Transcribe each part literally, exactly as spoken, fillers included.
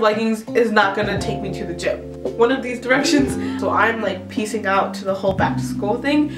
leggings is not gonna take me to the gym. One of these directions. So I'm like piecing out to the whole back to school thing.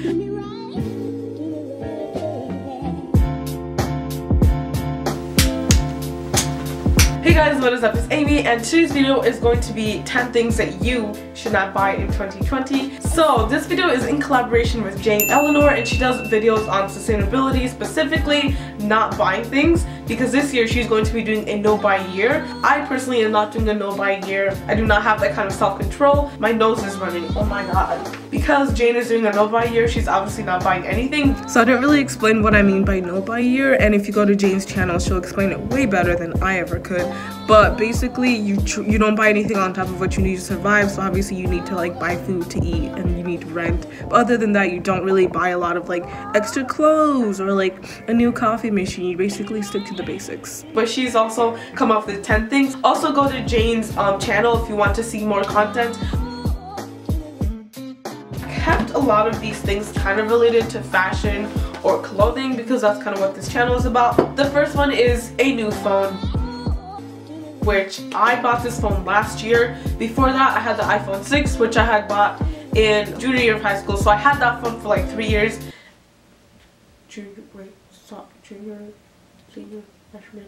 Hey guys, what is up? It's Amy and today's video is going to be ten things that you should not buy in twenty twenty. So this video is in collaboration with Jane Elinor and she does videos on sustainability, specifically not buying things, because this year she's going to be doing a no buy year. I personally am not doing a no buy year. I do not have that kind of self-control. My nose is running, oh my god. Because Jane is doing a no buy year, she's obviously not buying anything. So I didn't really explain what I mean by no buy year, and if you go to Jane's channel, she'll explain it way better than I ever could. But basically you tr you don't buy anything on top of what you need to survive, so obviously you need to like buy food to eat and you need rent, but other than that you don't really buy a lot of like extra clothes or like a new coffee machine. You basically stick to the basics. But she's also come up with ten things. Also go to Jane's um, channel if you want to see more content. Kept a lot of these things kind of related to fashion or clothing because that's kind of what this channel is about. The first one is a new phone, which I bought this phone last year. Before that I had the iPhone six, which I had bought in junior year of high school, so I had that phone for like three years. Junior, wait, stop, junior, senior, freshman.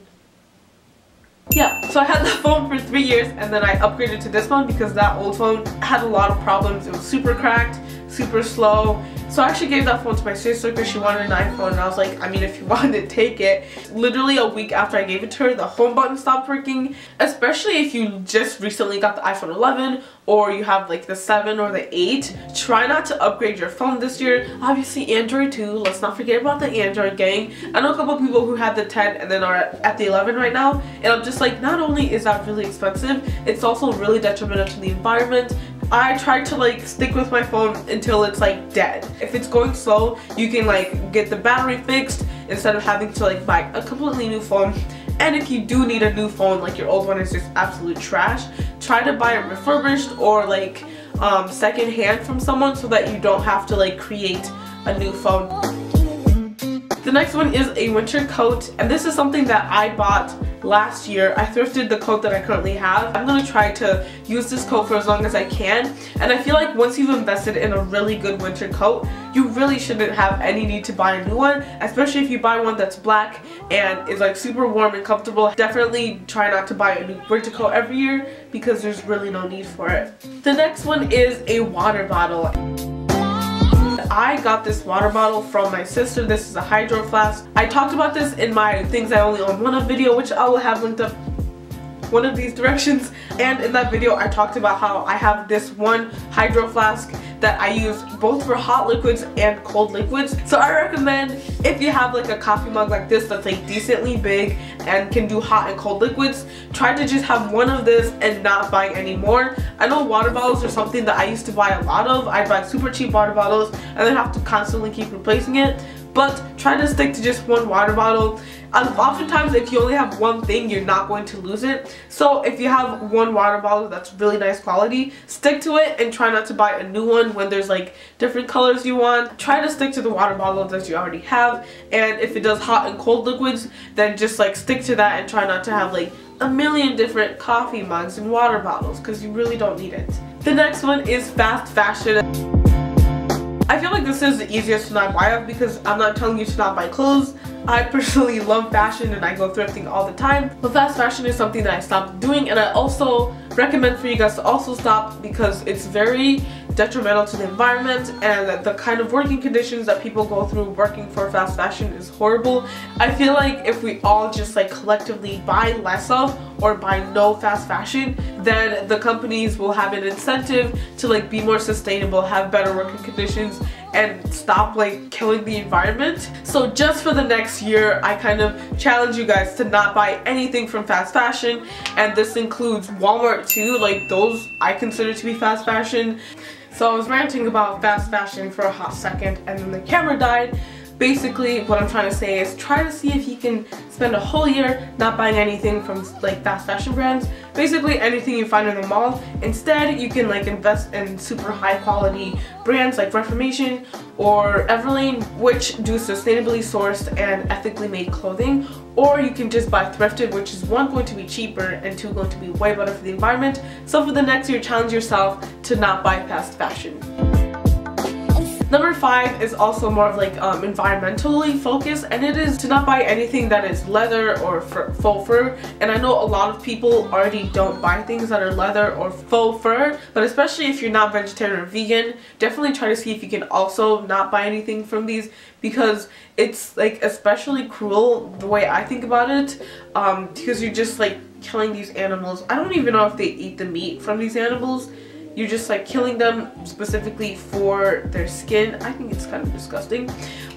Yeah, so I had that phone for three years and then I upgraded to this phone because that old phone had a lot of problems. It was super cracked, super slow. So I actually gave that phone to my sister because she wanted an iPhone and I was like, I mean, if you want it, take it. Literally a week after I gave it to her, the home button stopped working. Especially if you just recently got the iPhone eleven or you have like the seven or the eight. Try not to upgrade your phone this year. Obviously Android two, let's not forget about the Android gang. I know a couple people who had the ten and then are at the eleven right now, and I'm just like, not only is that really expensive, it's also really detrimental to the environment. I try to like stick with my phone until it's like dead. If it's going slow, you can like get the battery fixed instead of having to like buy a completely new phone. And if you do need a new phone, like your old one is just absolute trash, try to buy it refurbished or like um, second hand from someone so that you don't have to like create a new phone. The next one is a winter coat, and this is something that I bought last year. I thrifted the coat that I currently have. I'm gonna try to use this coat for as long as I can, and I feel like once you've invested in a really good winter coat, you really shouldn't have any need to buy a new one, especially if you buy one that's black and is like super warm and comfortable. Definitely try not to buy a new winter coat every year because there's really no need for it. The next one is a water bottle. I got this water bottle from my sister. This is a Hydro Flask. I talked about this in my Things I Only Own One Of video, which I will have linked up one of these directions. And in that video, I talked about how I have this one Hydro Flask that I use both for hot liquids and cold liquids. So I recommend if you have like a coffee mug like this that's like decently big and can do hot and cold liquids, try to just have one of this and not buy any more. I know water bottles are something that I used to buy a lot of. I buy super cheap water bottles and then have to constantly keep replacing it. But try to stick to just one water bottle. Um, oftentimes if you only have one thing, you're not going to lose it. So if you have one water bottle that's really nice quality, stick to it and try not to buy a new one when there's like different colors you want. Try to stick to the water bottle that you already have, and if it does hot and cold liquids, then just like stick to that and try not to have like a million different coffee mugs and water bottles because you really don't need it. The next one is fast fashion. I feel like this is the easiest to not buy of because I'm not telling you to not buy clothes. I personally love fashion and I go thrifting all the time. But fast fashion is something that I stopped doing, and I also recommend for you guys to also stop because it's very detrimental to the environment, and the kind of working conditions that people go through working for fast fashion is horrible. I feel like if we all just like collectively buy less of or buy no fast fashion, then the companies will have an incentive to like be more sustainable, have better working conditions, and stop like killing the environment. So just for the next year, I kind of challenge you guys to not buy anything from fast fashion, and this includes Walmart too. Like those I consider to be fast fashion. So I was ranting about fast fashion for a hot second and then the camera died, basically what I'm trying to say is try to see if you can spend a whole year not buying anything from like fast fashion brands, basically anything you find in the mall. Instead, you can like invest in super high quality brands like Reformation or Everlane, which do sustainably sourced and ethically made clothing, or you can just buy thrifted, which is one, going to be cheaper, and two, going to be way better for the environment. So for the next year, challenge yourself to not buy fast fashion. Number five is also more of like um, environmentally focused, and it is to not buy anything that is leather or faux fur. And I know a lot of people already don't buy things that are leather or faux fur, but especially if you're not vegetarian or vegan, definitely try to see if you can also not buy anything from these, because it's like especially cruel the way I think about it, um, because you're just like killing these animals. I don't even know if they eat the meat from these animals. You're just like killing them specifically for their skin. I think it's kind of disgusting.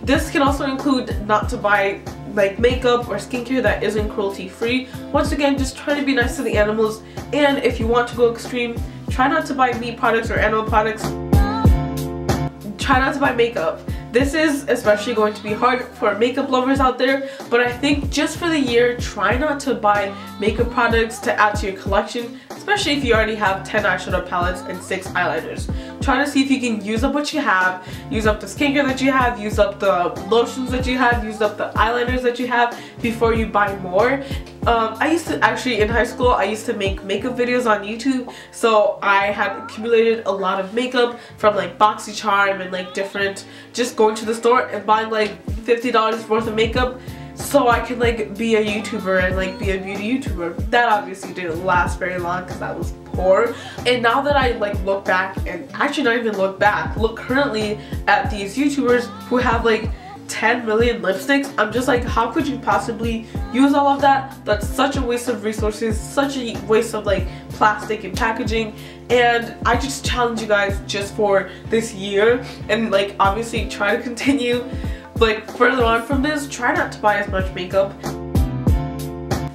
This can also include not to buy like makeup or skincare that isn't cruelty free. Once again, just try to be nice to the animals, and if you want to go extreme, try not to buy meat products or animal products. Try not to buy makeup. This is especially going to be hard for makeup lovers out there, but I think just for the year, try not to buy makeup products to add to your collection, especially if you already have ten eyeshadow palettes and six eyeliners. Try to see if you can use up what you have, use up the skincare that you have, use up the lotions that you have, use up the eyeliners that you have before you buy more. Um, I used to actually, in high school, I used to make makeup videos on YouTube, so I had accumulated a lot of makeup from like BoxyCharm and like different, just going to the store and buying like fifty dollars worth of makeup so I could like be a YouTuber and like be a beauty YouTuber. That obviously didn't last very long because I was poor. And now that I like look back, and actually not even look back, look currently at these YouTubers who have like ten million lipsticks, I'm just like, how could you possibly use all of that? That's such a waste of resources, such a waste of like plastic and packaging. And I just challenge you guys just for this year, and like obviously try to continue like further on from this. Try not to buy as much makeup.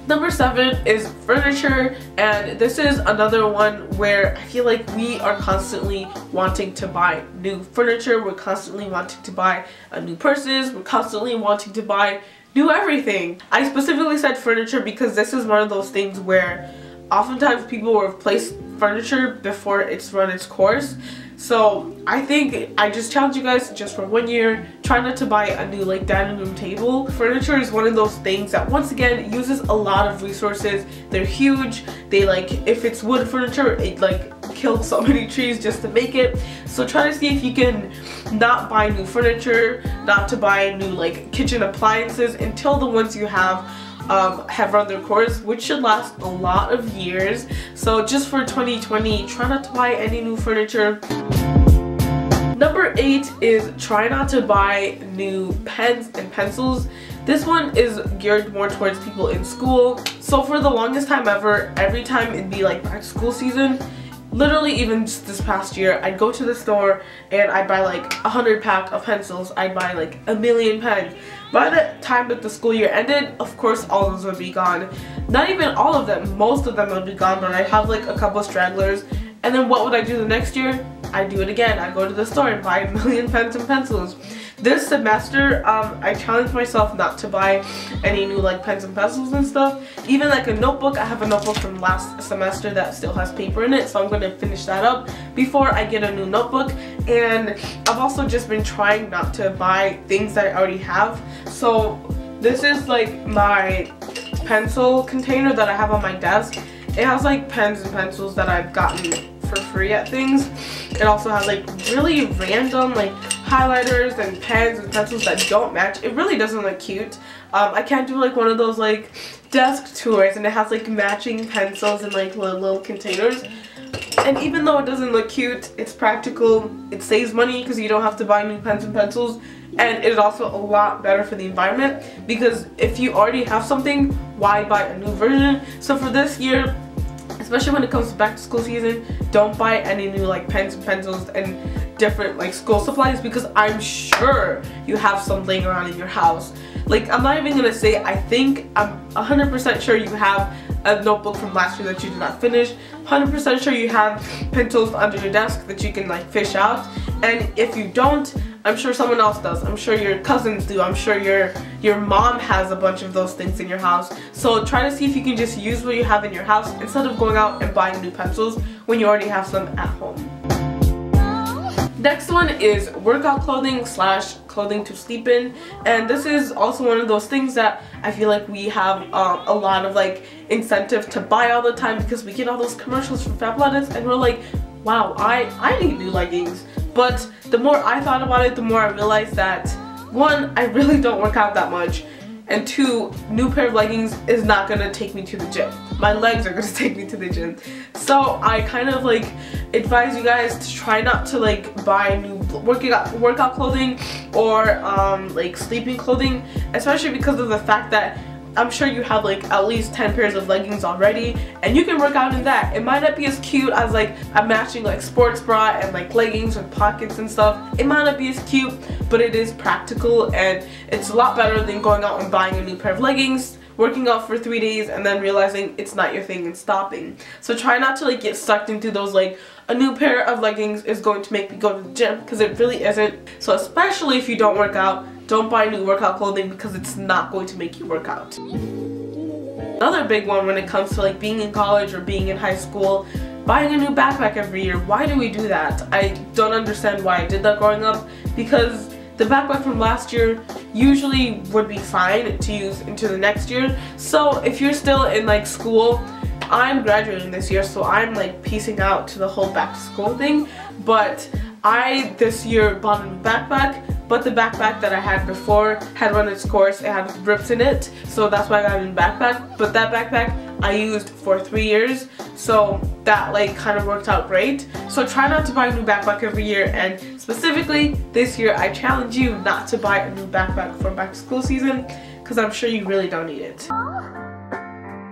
Number seven is furniture, and this is another one where I feel like we are constantly wanting to buy new furniture, we're constantly wanting to buy uh, new purses, we're constantly wanting to buy new everything. I specifically said furniture because this is one of those things where oftentimes people will replace furniture before it's run its course. So I think I just challenge you guys just for one year, try not to buy a new like dining room table. Furniture is one of those things that once again uses a lot of resources. They're huge. They like, if it's wood furniture, it like killed so many trees just to make it. So try to see if you can not buy new furniture, not to buy new like kitchen appliances until the ones you have Um, have run their course, which should last a lot of years. So just for twenty twenty, try not to buy any new furniture. Number eight is try not to buy new pens and pencils. This one is geared more towards people in school. So for the longest time ever, every time it'd be like back to school season, literally even just this past year, I'd go to the store and I'd buy like a hundred pack of pencils, I'd buy like a million pens. By the time that the school year ended, of course all of those would be gone. Not even all of them, most of them would be gone, but I'd have like a couple of stragglers. And then what would I do the next year? I'd do it again. I'd go to the store and buy a million pens and pencils. This semester, um, I challenged myself not to buy any new like pens and pencils and stuff. Even like a notebook, I have a notebook from last semester that still has paper in it, so I'm going to finish that up before I get a new notebook. And I've also just been trying not to buy things that I already have. So this is like my pencil container that I have on my desk. It has like pens and pencils that I've gotten for free at things. It also has like really random like highlighters and pens and pencils that don't match. It really doesn't look cute. um I can't do like one of those like desk tours and it has like matching pencils and like little, little containers. And even though it doesn't look cute, it's practical, it saves money because you don't have to buy new pens and pencils, and it is also a lot better for the environment, because if you already have something, why buy a new version? So for this year, especially when it comes to back to school season, don't buy any new like pens and pencils and different like school supplies, because I'm sure you have some laying around in your house. Like, I'm not even gonna say I think, I'm one hundred percent sure you have a notebook from last year that you did not finish, one hundred percent sure you have pencils under your desk that you can like fish out. And if you don't, I'm sure someone else does. I'm sure your cousins do. I'm sure your your mom has a bunch of those things in your house. So try to see if you can just use what you have in your house instead of going out and buying new pencils when you already have some at home. Next one is workout clothing slash clothing to sleep in, and this is also one of those things that I feel like we have um, a lot of like incentive to buy all the time because we get all those commercials from Fabletics and we're like, wow, I, I need new leggings. But the more I thought about it, the more I realized that one, I really don't work out that much, and two, new pair of leggings is not gonna take me to the gym. My legs are gonna take me to the gym. So I kind of like advise you guys to try not to like buy new workout workout clothing or um, like sleeping clothing, especially because of the fact that I'm sure you have like at least ten pairs of leggings already, and you can work out in that. It might not be as cute as like a matching like sports bra and like leggings with pockets and stuff. It might not be as cute, but it is practical, and it's a lot better than going out and buying a new pair of leggings, working out for three days and then realizing it's not your thing and stopping. So try not to like get sucked into those like, a new pair of leggings is going to make me go to the gym, because it really isn't. So especially if you don't work out, don't buy new workout clothing because it's not going to make you work out. Another big one when it comes to like being in college or being in high school, buying a new backpack every year. Why do we do that? I don't understand why I did that growing up, because the backpack from last year usually would be fine to use into the next year. So if you're still in like school, I'm graduating this year, so I'm like piecing out to the whole back to school thing, but I this year bought a new backpack. But the backpack that I had before had run its course, it had rips in it, so that's why I got a new backpack. But that backpack I used for three years, so that like kind of worked out great. So try not to buy a new backpack every year, and specifically this year I challenge you not to buy a new backpack for back to school season, because I'm sure you really don't need it.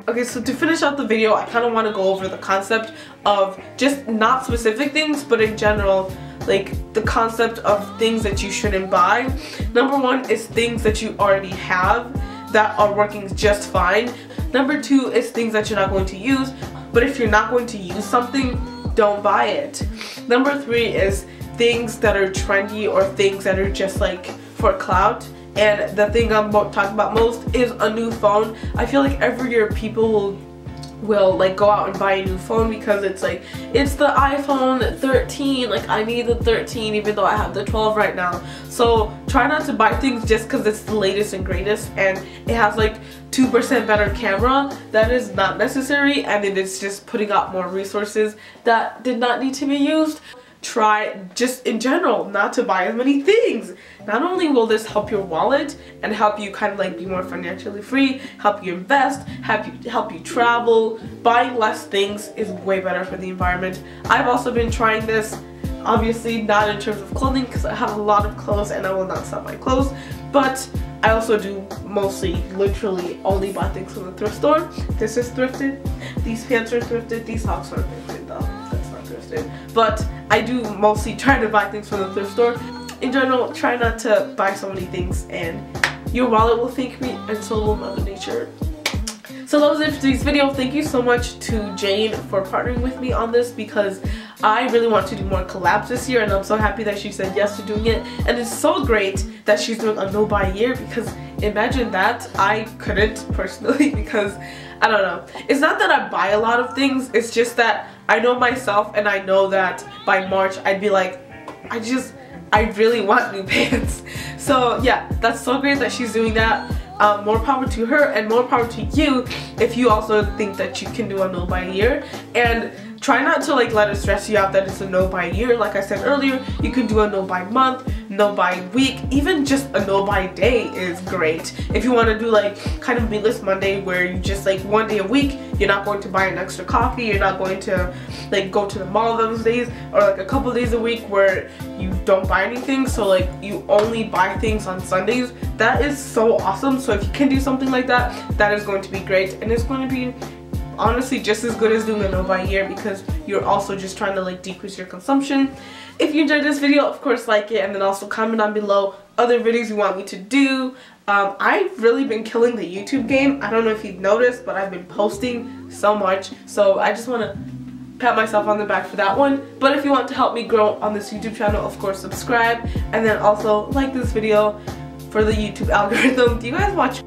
Okay, so to finish out the video, I kind of want to go over the concept of just not specific things, but in general, like the concept of things that you shouldn't buy. Number one is things that you already have that are working just fine. Number two is things that you're not going to use, but if you're not going to use something, don't buy it. Number three is things that are trendy or things that are just like for clout. And the thing I'm talking about most is a new phone. I feel like every year people will will like go out and buy a new phone because it's like, it's the iPhone thirteen, like I need the thirteen even though I have the twelve right now. So try not to buy things just because it's the latest and greatest and it has like two percent better camera. That is not necessary, and it is just putting out more resources that did not need to be used. Try just in general not to buy as many things. Not only will this help your wallet and help you kind of like be more financially free, help you invest, help you, help you travel, buying less things is way better for the environment. I've also been trying this, obviously not in terms of clothing because I have a lot of clothes and I will not sell my clothes, but I also do mostly, literally only buy things from the thrift store. This is thrifted, these pants are thrifted, these socks are thrifted though. But I do mostly try to buy things from the thrift store. In general, try not to buy so many things and your wallet will thank me, and so will Mother Nature. So that was it for today's video. Thank you so much to Jane for partnering with me on this, because I really want to do more collabs this year and I'm so happy that she said yes to doing it. And it's so great that she's doing a no buy year, because imagine that. I couldn't personally, because I don't know. It's not that I buy a lot of things, it's just that I know myself and I know that by March I'd be like, I just, I really want new pants. So yeah, that's so great that she's doing that. Um, more power to her and more power to you if you also think that you can do a no buy year. And try not to like let it stress you out that it's a no buy year. Like I said earlier, you can do a no buy month, no buy week, even just a no buy day is great. If you want to do like kind of meatless Monday where you just like one day a week, you're not going to buy an extra coffee, you're not going to like go to the mall those days, or like a couple days a week where you don't buy anything, so like you only buy things on Sundays. That is so awesome. So if you can do something like that, that is going to be great, and it's going to be honestly just as good as doing a no buy year, because you're also just trying to like decrease your consumption. If you enjoyed this video, of course like it, and then also comment down below other videos you want me to do. um I've really been killing the YouTube game. I don't know if you've noticed, but I've been posting so much, so I just want to pat myself on the back for that one. But if you want to help me grow on this YouTube channel, of course subscribe, and then also like this video for the YouTube algorithm. Do you guys watch